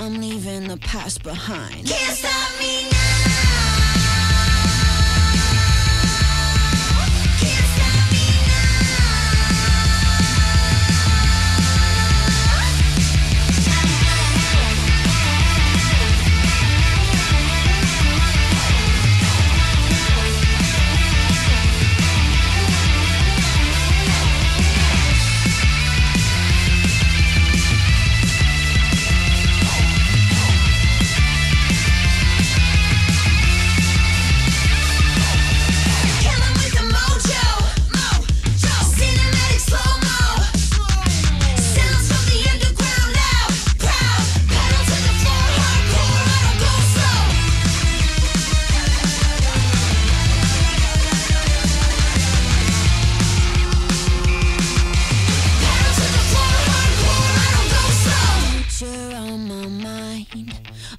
I'm leaving the past behind. Can't stop me now.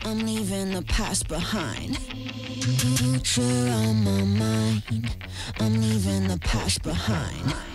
I'm leaving the past behind. Future on my mind. I'm leaving the past behind.